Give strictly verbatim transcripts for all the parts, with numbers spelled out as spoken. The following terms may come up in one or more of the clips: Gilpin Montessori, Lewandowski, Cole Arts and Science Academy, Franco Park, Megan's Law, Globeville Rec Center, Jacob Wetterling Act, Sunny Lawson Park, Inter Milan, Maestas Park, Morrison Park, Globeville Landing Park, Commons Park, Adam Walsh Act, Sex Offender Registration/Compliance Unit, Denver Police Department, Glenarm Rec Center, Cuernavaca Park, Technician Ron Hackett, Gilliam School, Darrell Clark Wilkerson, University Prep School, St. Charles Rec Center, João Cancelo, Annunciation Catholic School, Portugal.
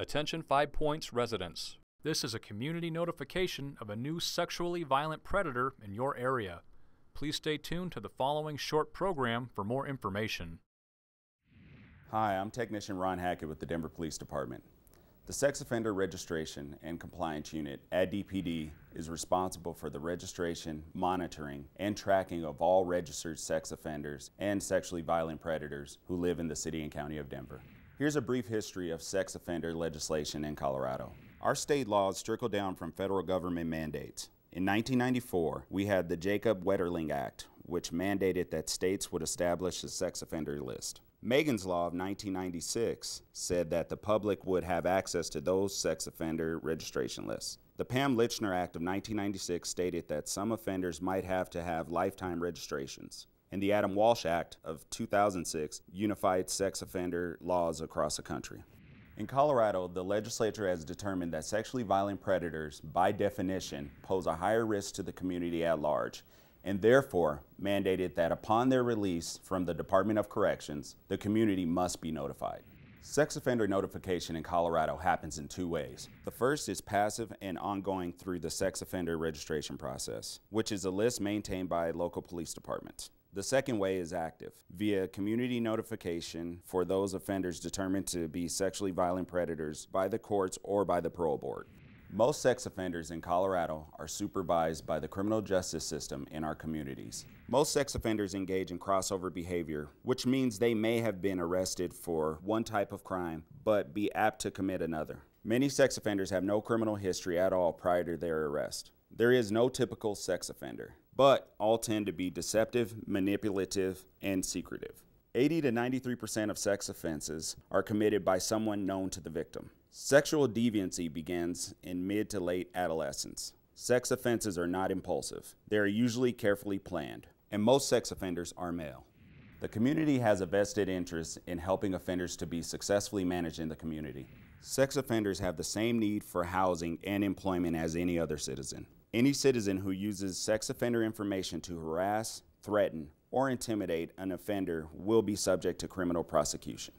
Attention Five Points residents. This is a community notification of a new sexually violent predator in your area. Please stay tuned to the following short program for more information. Hi, I'm Technician Ron Hackett with the Denver Police Department. The Sex Offender Registration and Compliance Unit at D P D is responsible for the registration, monitoring, and tracking of all registered sex offenders and sexually violent predators who live in the City and County of Denver. Here's a brief history of sex offender legislation in Colorado. Our state laws trickle down from federal government mandates. In nineteen ninety-four, we had the Jacob Wetterling Act, which mandated that states would establish a sex offender list. Megan's Law of nineteen ninety-six said that the public would have access to those sex offender registration lists. The Pam Litchner Act of nineteen ninety-six stated that some offenders might have to have lifetime registrations. And the Adam Walsh Act of two thousand six unified sex offender laws across the country. In Colorado, the legislature has determined that sexually violent predators, by definition, pose a higher risk to the community at large, and therefore mandated that upon their release from the Department of Corrections, the community must be notified. Sex offender notification in Colorado happens in two ways. The first is passive and ongoing through the sex offender registration process, which is a list maintained by local police departments. The second way is active, via community notification for those offenders determined to be sexually violent predators by the courts or by the parole board. Most sex offenders in Colorado are supervised by the criminal justice system in our communities. Most sex offenders engage in crossover behavior, which means they may have been arrested for one type of crime, but be apt to commit another. Many sex offenders have no criminal history at all prior to their arrest. There is no typical sex offender, but all tend to be deceptive, manipulative, and secretive. eighty to ninety-three percent of sex offenses are committed by someone known to the victim. Sexual deviancy begins in mid to late adolescence. Sex offenses are not impulsive. They are usually carefully planned, and most sex offenders are male. The community has a vested interest in helping offenders to be successfully managed in the community. Sex offenders have the same need for housing and employment as any other citizen. Any citizen who uses sex offender information to harass, threaten, or intimidate an offender will be subject to criminal prosecution.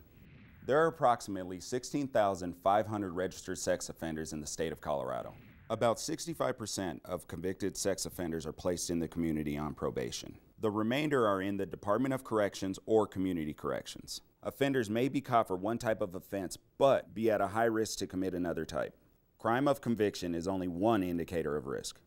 There are approximately sixteen thousand five hundred registered sex offenders in the state of Colorado. About sixty-five percent of convicted sex offenders are placed in the community on probation. The remainder are in the Department of Corrections or Community Corrections. Offenders may be caught for one type of offense, but be at a high risk to commit another type. Crime of conviction is only one indicator of risk.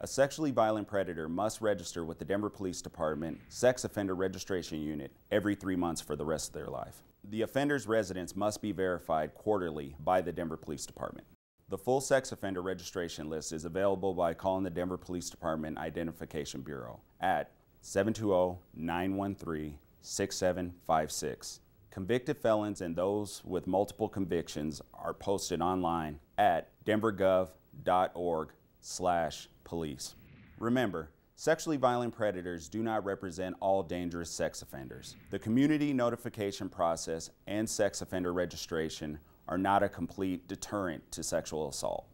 A sexually violent predator must register with the Denver Police Department Sex Offender Registration Unit every three months for the rest of their life. The offender's residence must be verified quarterly by the Denver Police Department. The full sex offender registration list is available by calling the Denver Police Department Identification Bureau at seven two zero, nine one three, six seven five six. Convicted felons and those with multiple convictions are posted online at denvergov dot org slash police. Remember, sexually violent predators do not represent all dangerous sex offenders. The community notification process and sex offender registration are not a complete deterrent to sexual assault.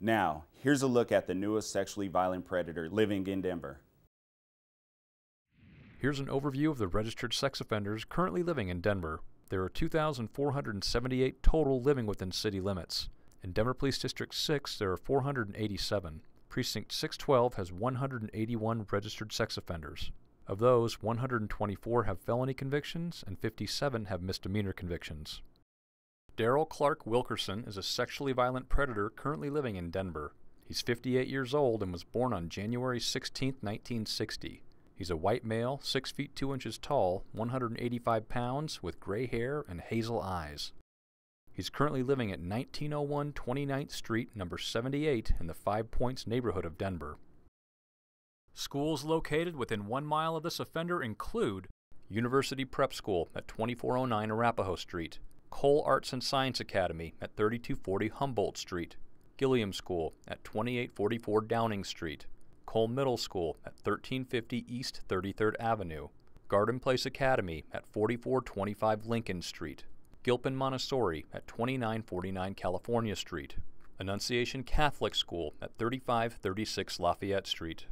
Now, here's a look at the newest sexually violent predator living in Denver. Here's an overview of the registered sex offenders currently living in Denver. There are two thousand four hundred seventy-eight total living within city limits. In Denver Police District six, there are four hundred eighty-seven. Precinct six twelve has one hundred eighty-one registered sex offenders. Of those, one hundred twenty-four have felony convictions and fifty-seven have misdemeanor convictions. Darrell Clark Wilkerson is a sexually violent predator currently living in Denver. He's fifty-eight years old and was born on January sixteenth, nineteen sixty. He's a white male, six feet two inches tall, one hundred eighty-five pounds, with gray hair and hazel eyes. He's currently living at nineteen oh one twenty-ninth Street, number seventy-eight, in the Five Points neighborhood of Denver. Schools located within one mile of this offender include University Prep School at twenty-four oh nine Arapahoe Street, Cole Arts and Science Academy at thirty-two forty Humboldt Street, Gilliam School at twenty-eight forty-four Downing Street, Cole Middle School at thirteen fifty East thirty-third Avenue, Garden Place Academy at forty-four twenty-five Lincoln Street, Gilpin Montessori at twenty-nine forty-nine California Street, Annunciation Catholic School at thirty-five thirty-six Lafayette Street.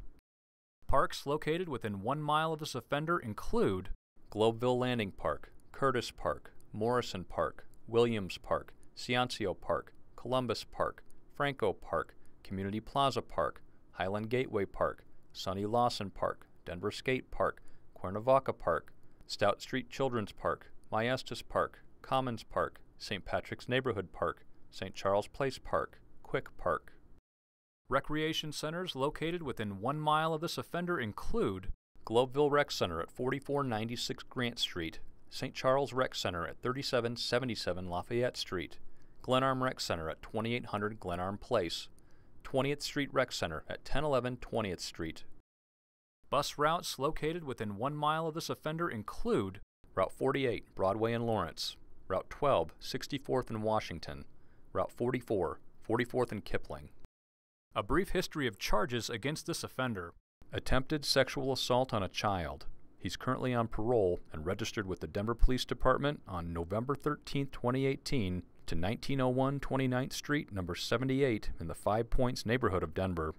Parks located within one mile of this offender include Globeville Landing Park, Curtis Park, Morrison Park, Williams Park, Ciancio Park, Columbus Park, Franco Park, Community Plaza Park, Highland Gateway Park, Sunny Lawson Park, Denver Skate Park, Cuernavaca Park, Stout Street Children's Park, Maestas Park, Commons Park, Saint Patrick's Neighborhood Park, Saint Charles Place Park, Quick Park. Recreation centers located within one mile of this offender include Globeville Rec Center at forty-four ninety-six Grant Street, Saint Charles Rec Center at thirty-seven seventy-seven Lafayette Street, Glenarm Rec Center at twenty-eight hundred Glenarm Place, twentieth Street Rec Center at ten eleven twentieth Street. Bus routes located within one mile of this offender include Route forty-eight, Broadway and Lawrence, Route twelve, sixty-fourth and Washington, Route forty-four, forty-fourth and Kipling. A brief history of charges against this offender. Attempted sexual assault on a child. He's currently on parole and registered with the Denver Police Department on November thirteenth twenty eighteen, to nineteen oh one twenty-ninth Street, number seventy-eight, in the Five Points neighborhood of Denver.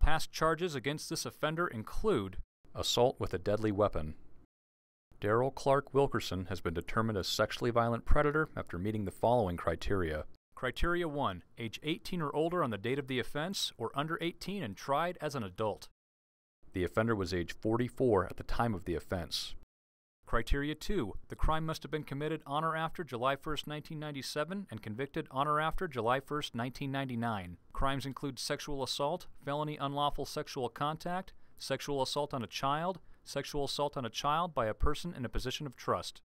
Past charges against this offender include assault with a deadly weapon. Darrell Clark Wilkerson has been determined a sexually violent predator after meeting the following criteria. Criteria one, age eighteen or older on the date of the offense, or under eighteen and tried as an adult. The offender was age forty-four at the time of the offense. Criteria two, the crime must have been committed on or after July first nineteen ninety-seven and convicted on or after July first nineteen ninety-nine. Crimes include sexual assault, felony unlawful sexual contact, sexual assault on a child, sexual assault on a child by a person in a position of trust.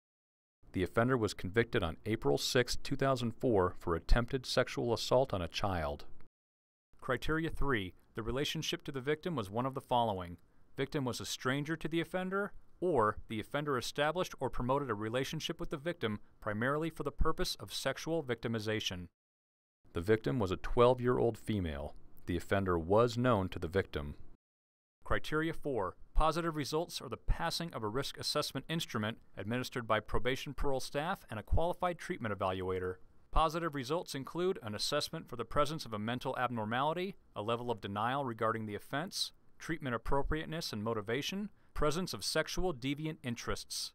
The offender was convicted on April sixth two thousand four for attempted sexual assault on a child. Criteria three. The relationship to the victim was one of the following. Victim was a stranger to the offender, or the offender established or promoted a relationship with the victim primarily for the purpose of sexual victimization. The victim was a twelve-year-old female. The offender was known to the victim. Criteria four. Positive results are the passing of a risk assessment instrument administered by probation parole staff and a qualified treatment evaluator. Positive results include an assessment for the presence of a mental abnormality, a level of denial regarding the offense, treatment appropriateness and motivation, presence of sexual deviant interests.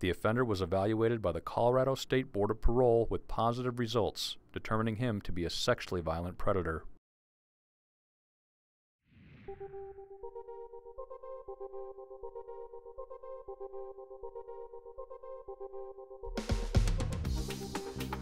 The offender was evaluated by the Colorado State Board of Parole with positive results, determining him to be a sexually violent predator. Thank you.